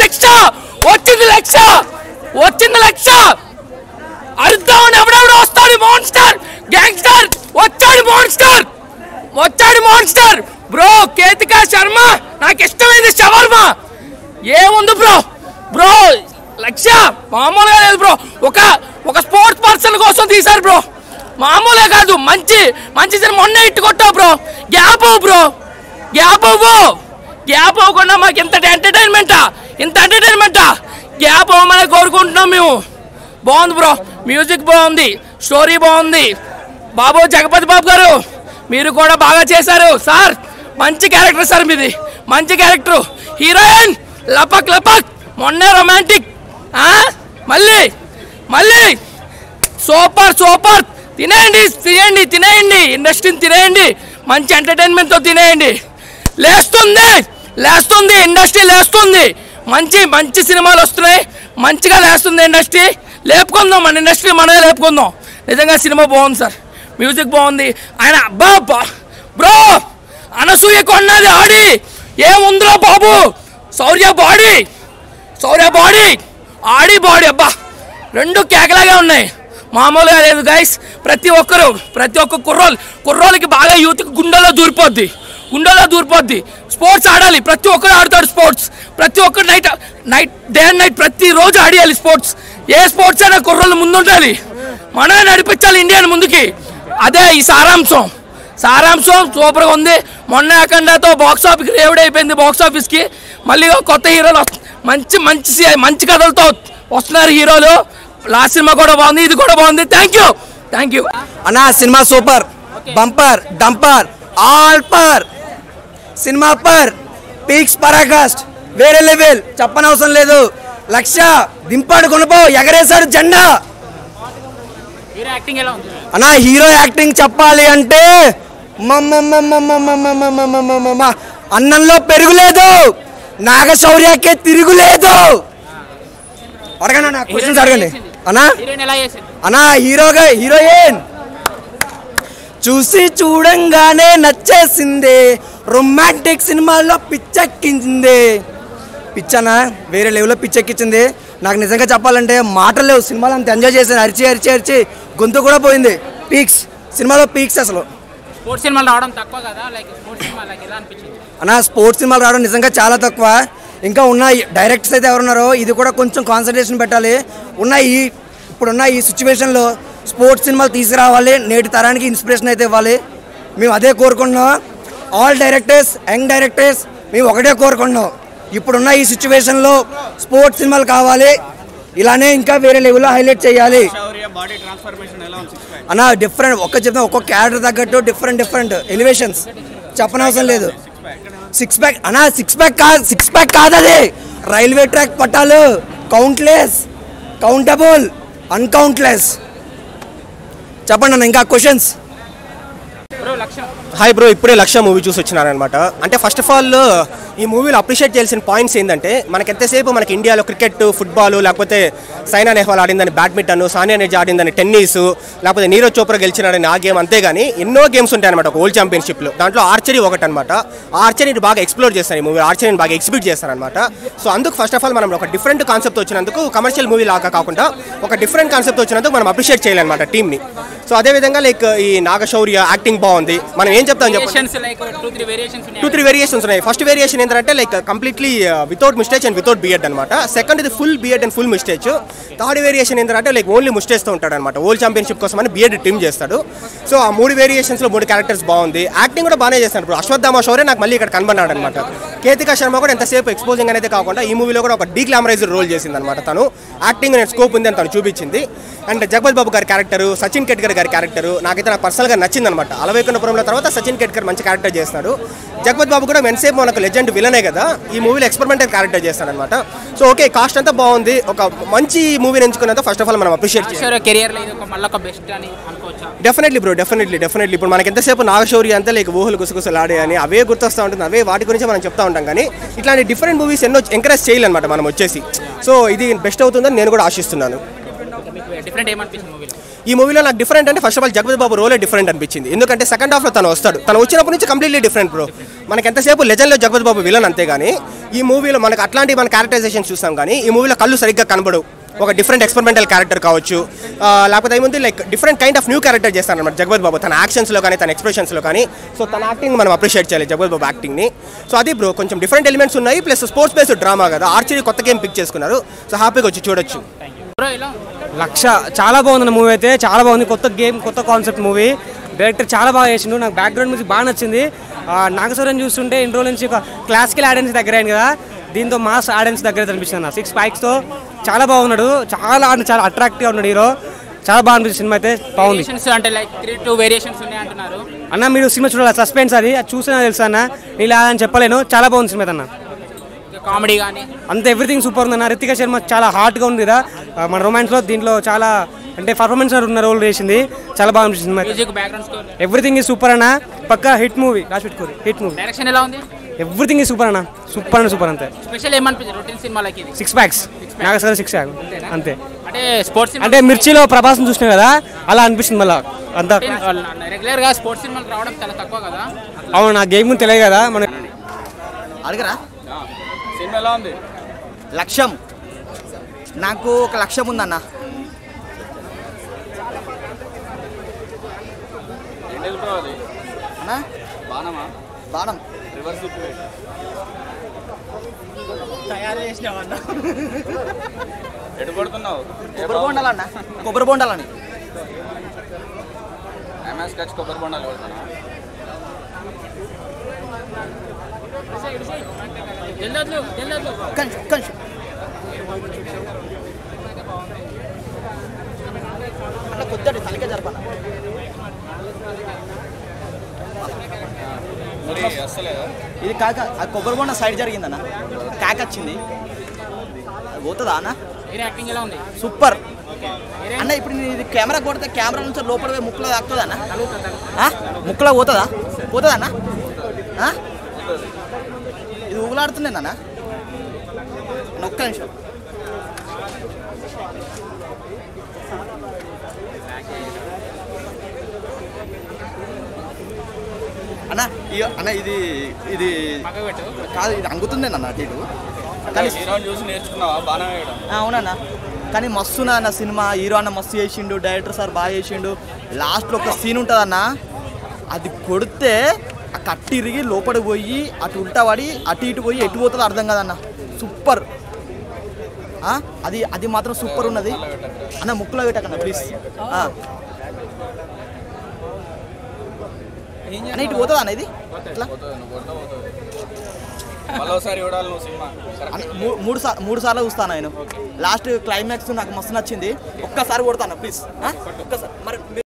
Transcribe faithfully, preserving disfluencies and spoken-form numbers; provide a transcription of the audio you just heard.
శిక్ష వచ్చింది లక్ష వచ్చింది లక్ష అర్ధౌన్ ఎవడెవడో వస్తాడు మాన్స్టర్ గ్యాంగ్స్టర్ వచ్చాడు మాన్స్టర్ వచ్చాడు మాన్స్టర్ బ్రో కేతికా శర్మ నాకు ఇష్టమైంది షవర్మా ఏముంది బ్రో బ్రో లక్ష మామూలుగా లేదు బ్రో ఒక ఒక స్పోర్ట్స్ పర్సన్ కోసం తీశారు బ్రో మామూలుగా కాదు మంచి మంచి సినిమా మొన్న ఇట్టు కొట్టావు బ్రో గ్యాప్ బ్రో గ్యాప్ అవ్వు గ్యాప్ అవ్వకుండా మాకు ఇంత ఎంటర్టైన్మెంటా ఇంత ఎంటర్టైన్మెంటా గ్యాప్ అవ్వమని కోరుకుంటున్నాం మేము బాగుంది బ్రో మ్యూజిక్ బాగుంది స్టోరీ బాగుంది బాబు జగపతి బాబు గారు మీరు కూడా బాగా చేశారు సార్ మంచి క్యారెక్టర్ సార్ మీది మంచి క్యారెక్టరు హీరోయిన్ లపక్ లపక్ మొన్నే రొమాంటిక్ మళ్ళీ మళ్ళీ సూపర్ సూపర్ తినేయండి తినేయండి తినేయండి ఇండస్ట్రీని తినేయండి మంచి ఎంటర్టైన్మెంట్తో తినేయండి లేస్తుంది లేస్తుంది ఇండస్ట్రీ లేస్తుంది మంచి మంచి సినిమాలు వస్తున్నాయి మంచిగా లేస్తుంది ఇండస్ట్రీ లేపుకుందాం మన ఇండస్ట్రీ మనమే లేపుకుందాం నిజంగా సినిమా బాగుంది సార్ మ్యూజిక్ బాగుంది ఆయన అబ్బా బ్రో అనసూయ కొన్నది ఆడి ఏముందిరా బాబు Shaurya body Shaurya body Audi body అబ్బా రెండు కేకలాగా ఉన్నాయి మామూలుగా లేదు గైస్ ప్రతి ఒక్కరు ప్రతి ఒక్క కుర్రోళ్ళు కుర్రోళ్ళకి బాగా యూత్కి గుండెల్లో దూరిపోద్ది గుండెల్లో దూరిపోద్ది స్పోర్ట్స్ ఆడాలి ప్రతి ఒక్కరు ఆడతాడు స్పోర్ట్స్ ప్రతి ఒక్కరు night night day and night ప్రతిరోజు ఆడేయాలి స్పోర్ట్స్ ఏ స్పోర్ట్స్ అయినా కుర్రోళ్ళు ముందుండాలి మనమే నడిపించాలి ఇండియాని ముందుకి అదే ఈ సారాంశం సారాంశం సూపర్గా ఉంది మొన్న అఖండాతో బాక్స్ ఆఫీస్కి రేవుడ్ అయిపోయింది బాక్స్ ఆఫీస్కి మళ్ళీ కొత్త హీరోలు మంచి మంచి మంచి కథలతో వస్తున్నారు హీరోలు లాస్ట్ సినిమా కూడా బాగుంది ఇది కూడా బాగుంది థ్యాంక్ యూ థ్యాంక్ యూ అన్నా cinema super bumper dumper all పర్ సినిమా పర్ పీక్స్ పరాకాస్ట్ వేరే లెవెల్ చెప్పనవసరం లేదు లక్ష దింపాడు కొనుపో ఎగరేశాడు జెండా అన్నా హీరో యాక్టింగ్ చెప్పాలి అంటే అన్నంలో పెరుగులేదు నాగ శౌర్యకే తిరుగులేదు అడగండి అన్న క్వశ్చన్స్ అడగండి అన్నా అన్నా హీరోగా హీరోయిన్ చూసి చూడంగానే నచ్చేసింది రొమాంటిక్ సినిమాల్లో పిచ్చెక్కించింది పిచ్చనా వేరే లెవెల్లో పిచ్చెక్కించింది నాకు నిజంగా చెప్పాలంటే మాటలు లేవు సినిమాలో అంత ఎంజాయ్ చేశాను అరిచి అరిచి అరిచి గొంతు కూడా పోయింది పీక్స్ సినిమాలో పీక్స్ అసలు స్పోర్ట్స్ సినిమాలు రావడం తక్కువ కదా లైక్ స్పోర్ట్స్ సినిమా లైక్ ఎలా అనిపిస్తుంది అన్నా స్పోర్ట్స్ సినిమాలు రావడం నిజంగా చాలా తక్కువ ఇంకా ఉన్న డైరెక్టర్స్ అయితే ఎవరున్నారో ఇది కూడా కొంచెం కాన్సన్ట్రేషన్ పెట్టాలి ఉన్న ఈ ఇప్పుడున్న ఈ సిచ్యువేషన్లో స్పోర్ట్స్ సినిమాలు తీసుకురావాలి నేటి తరానికి ఇన్స్పిరేషన్ అయితే ఇవ్వాలి మేము అదే కోరుకుంటున్నాం ఆల్ డైరెక్టర్స్ యంగ్ డైరెక్టర్స్ మేము ఒకటే కోరుకుంటున్నాం ఇప్పుడున్న ఈ సిచ్యువేషన్లో స్పోర్ట్స్ సినిమాలు కావాలి ఇలానే ఇంకా వేరే లెవెల్లో హైలైట్ చేయాలి అన్న డిఫరెంట్ ఒక్క చెప్తాం ఒక్కొక్క క్యారెక్టర్ తగ్గట్టు డిఫరెంట్ డిఫరెంట్ ఎలివేషన్స్ చెప్పనవసరం లేదు సిక్స్ ప్యాక్ అన్నా సిక్స్ ప్యాక్ కాదు సిక్స్ ప్యాక్ కాదు అది రైల్వే ట్రాక్ పట్టాలు కౌంట్లెస్ కౌంటబుల్ అన్కౌంట్లెస్ చెప్పండి అన్న ఇంకా క్వశ్చన్స్ హాయ్ బ్రో ఇప్పుడే లక్ష్య మూవీ చూసి వచ్చినారనమాట అంటే ఫస్ట్ ఆఫ్ ఆల్ ఈ మూవీలో అప్రిషియేట్ చేయాల్సిన పాయింట్స్ ఏంటంటే మనకి ఎంతసేపు మనకి ఇండియాలో క్రికెట్ ఫుట్బాల్ లేకపోతే సైనా నెహ్వాల్ ఆడిందని బ్యాడ్మింటన్ సానియా మిర్జా ఆడిందని టెన్నిస్ లేకపోతే నీరజ్ చోప్రా గెలిచినాడని ఆ గేమ్ అంతేగాని ఎన్నో గేమ్స్ ఉంటాయన్నమాట ఒక వరల్డ్ ఛాంపియన్షిప్లో దాంట్లో ఆర్చరీ ఒకటి అనమాట ఆర్చరీని బాగా ఎక్స్ప్లోర్ చేస్తాను ఈ మూవీ ఆర్చరీని బాగా ఎగ్జిబిట్ చేస్తారనమాట సో అందుకు ఫస్ట్ ఆఫ్ ఆల్ మనం ఒక డిఫరెంట్ కాన్సెప్ట్ వచ్చినందుకు కమర్షియల్ మూవీ లాగా కాకుండా ఒక డిఫరెంట్ కాన్సెప్ట్ వచ్చినందుకు మనం అప్రిషియేట్ చేయాలన్నమాట టీమ్ని సో అదేవిధంగా లైక్ ఈ నాగ శౌర్య యాక్టింగ్ బాగుంది మనం ఏం చెప్తాం టూ త్రీ వేరియేషన్స్ ఉన్నాయి ఫస్ట్ వేరియేషన్ ఏంటంటే like completely without mistake and without beard అనమాట సెకండ్ ఇది full beard and full mistake third variation ఏంటంటే లైక్ ఓన్లీ మిస్టేక్స్తో ఉంటాడు అనమాట వరల్డ్ ఛాంపియన్షిప్ కోసం అని బియర్డ్ టీమ్ చేస్తాడు సో ఆ మూడు వేరియేషన్స్లో మూడు క్యారెక్టర్స్ బాగుంది యాక్టింగ్ కూడా బాగానే చేస్తాడు ఇప్పుడు అశ్వత్థామ శౌర్య నాకు మళ్ళీ ఇక్కడ కనబడినాడు అనమాట కేతికా శర్మ కూడా ఎంతసేపు ఎక్స్పోజింగ్ అనేది కాకుండా ఈ మూవీలో కూడా ఒక డీగ్లామరైజ్డ్ రోల్ చేసింది అనమాట తను యాక్టింగ్ అనే స్కోప్ ఉంది అని తను చూపించింది అండ్ జగపతి బాబు గారి క్యారెక్టర్ సచిన్ ఖేడ్కర్ గారి క్యారెక్టర్ నాకైతే నాకు పర్సనల్గా నచ్చింది అనమాట అలవేకనపురంలో తర్వాత సచిన్ ఖేడ్కర్ మంచి క్యారెక్టర్ చేస్తున్నాడు జగపతి బాబు కూడా ఎంతసేపు మనకు లెజెండ్ విలనే కదా ఈ మూవీలో ఎక్స్పెరిమెంటల్ క్యారెక్టర్ చేస్తాడు అనమాట సో ఓకే కాస్ట్ అంతా బాగుంది ఒక మంచి మూవీని ఎంచుకున్నంత ఫస్ట్ ఆఫ్ ఆల్ మనం అప్రిషియేట్ చేస్తాం కెరియర్లో ఇది ఒక మళ్ళీ ఒక బెస్ట్ అని అనుకోవచ్చా డెఫినెట్లీ బ్రో డెఫినెట్లీ డెఫినెట్లీ ఇప్పుడు మనకి ఎంతసేపు నాగశౌర్య అంతా లైక్ ఊహలు గుసగుసలు ఆడే అని అవే గుర్తొస్తూ ఉంటుంది అవే వాటి గురించి మనం చెప్తా ఉంటాం కానీ ఇట్లాంటి డిఫరెంట్ మూవీస్ ఎన్నో ఎంకరేజ్ చేయాలన్నమాట మనం వచ్చేసి సో ఇది బెస్ట్ అవుతుందని నేను కూడా ఆశిస్తున్నాను ఈ మూవీలో నాకు డిఫరెంట్ అంటే first of all Jagapathi Babu రోలే డిఫరెంట్ అనిపించింది. ఎందుకంటే సెకండ్ హాఫ్లో తను వస్తాడు, తను వచ్చినప్పటి నుంచి కంప్లీట్లీ డిఫరెంట్ బ్రో. మనకి ఎంతసేపు లెజెండ్లో జగపతి బాబు విలన్ అంతే కానీ ఈ మూవీలో మనకు అట్లాంటి మన క్యారెక్టరైజేషన్ చూస్తాం కానీ ఈ మూవీలో కళ్ళు సరిగ్గా కనబడవు. ఒక డిఫరెంట్ ఎక్స్పెరిమెంటల్ క్యారెక్టర్ కావచ్చు, లేకపోతే ఏముంది like different kind of new character చేస్తాను అనమాట జగపతి బాబు తన యాక్షన్స్లో కానీ తన ఎక్స్ప్రెషన్స్లో కానీ. సో తన యాక్టింగ్ మనం అప్రిషియేట్ చేయాలి జగపతి బాబు యాక్టింగ్ని. సో అది బ్రో కొంచెం డిఫరెంట్ ఎలిమెంట్స్ ఉన్నాయి, ప్లస్ స్పోర్ట్స్ బేస్డ్ డ్రామా కదా, ఆర్చరీ కొత్త గేమ్ పిక్ చేసుకున్నారు. సో హ్యాపీగా వచ్చి చూడొచ్చు. లక్ష్య చాలా బాగుంది మూవీ, అయితే చాలా బాగుంది, కొత్త గేమ్ కొత్త కాన్సెప్ట్ మూవీ. డైరెక్టర్ చాలా బాగా చేసిండు, నాకు బ్యాక్గ్రౌండ్ మ్యూజిక్ బాగా నచ్చింది. నాగ శౌర్యని చూస్తుంటే ఇన్ని రోజుల నుంచి క్లాసికల్ ఆడియన్స్ దగ్గర అయింది కదా, దీంతో మాస్ ఆడియన్స్ దగ్గర అనిపిస్తుంది. నా సిక్స్ ప్యాక్స్తో చాలా బాగున్నాడు, చాలా అంటే చాలా అట్రాక్టివ్గా ఉన్నాడు హీరో, చాలా బాగా అనిపిస్తుంది సినిమా అయితే బాగుంది. అంటే లైక్ త్రీ టూ వేరియేషన్స్ ఉన్నాయి అంటున్నారు అన్న, మీరు సినిమా చూడాలి, సస్పెన్స్ అది అది చూసినా తెలుసా అన్న, ఇలా అని చెప్పలేను, చాలా బాగుంది సినిమా అన్న. కామెడీ కానీ అంత ఎవ్రీథింగ్ సూపర్ ఉంది అన్న. రితికా శర్మ చాలా హార్ట్గా ఉంది కదా మన రొమాన్స్లో, దీంట్లో చాలా అంటే పర్ఫార్మెన్స్ ఉన్న రోల్ చేసింది, చాలా బాగా అనిపిస్తుంది. ఎవ్రీథింగ్ ఈ సూపర్ అన్న, పక్క హిట్ మూవీ రాసి పెట్టుకోరు, హిట్ మూవీ. డైరెక్షన్ ఎలా ఉంది? ఎవ్రీథింగ్ ఈ సూపర్ అన్న, సూపర్ అన్న సూపర్ అంతే. స్పెషల్ ఏమనిపించింది రొటీన్ సినిమాలకి? Six packs Naga sir six pack అంతే. అంటే స్పోర్ట్స్ అంటే మిర్చిలో ప్రభాసం చూసినా కదా అలా అనిపిస్తుంది మళ్ళీ అంతా. రెగ్యులర్గా స్పోర్ట్స్ సినిమాలు రావడం చాలా తక్కువ కదా. అవును, నా గేమ్ తెలియదు కదా మన అడగరా. సినిమా ఎలా ఉంది? లక్ష్యం, నాకు ఒక లక్ష్యం ఉందన్న. బాణం తయారు చేసిన కొబ్బరి బొండాలు అన్న, కొబ్బరి బొండాలని కొబ్బరి బొండాలు పెడతాను. అట్లా కొద్ది తలకే జరపాల. ఇది కాక ఆ కొబ్బరి బొండ సైడ్ జరిగిందన్న, కాక వచ్చింది పోతుందా అన్న? సూపర్ అన్న. ఇప్పుడు నేను కెమెరా కొడితే కెమెరా నుంచి లోపల పోయి ముక్కులో తాకుతుందా అన్న? ముక్కులో పోతుందా? పోతుందా అన్న? ఇది ఊగులాడుతుందేందన్న? ఒక్క నిమిషం. అన్న అన్న ఇది ఇది కాదు, ఇది అంగుతుందేనా అన్న? టీడు అవునన్నా, కానీ మస్తున్నా అన్న సినిమా. హీరో అన్న మస్తు చేసిండు, డైరెక్టర్ సార్ బాగా చేసిండు. లాస్ట్లో ఒక సీన్ ఉంటుందన్న, అది కొడితే ఆ కట్టి ఇరిగి లోపలికి పోయి అటు ఉల్టా పడి అటు ఇటు పోయి ఎటు పోతుందో అర్థం కాదన్న. సూపర్ అది, అది మాత్రం సూపర్ ఉన్నది అన్న. ముక్కులో పెట్టకన్నా ప్లీజ్ అన్న. ఇటు పోతుందా అన్న? ఇది ఇట్లా మూడు సార్ మూడు సార్లు చూస్తాను నేను. లాస్ట్ క్లైమాక్స్ నాకు మస్తు నచ్చింది, ఒక్కసారి కొడతాను ప్లీజ్ ఒక్కసారి. మరి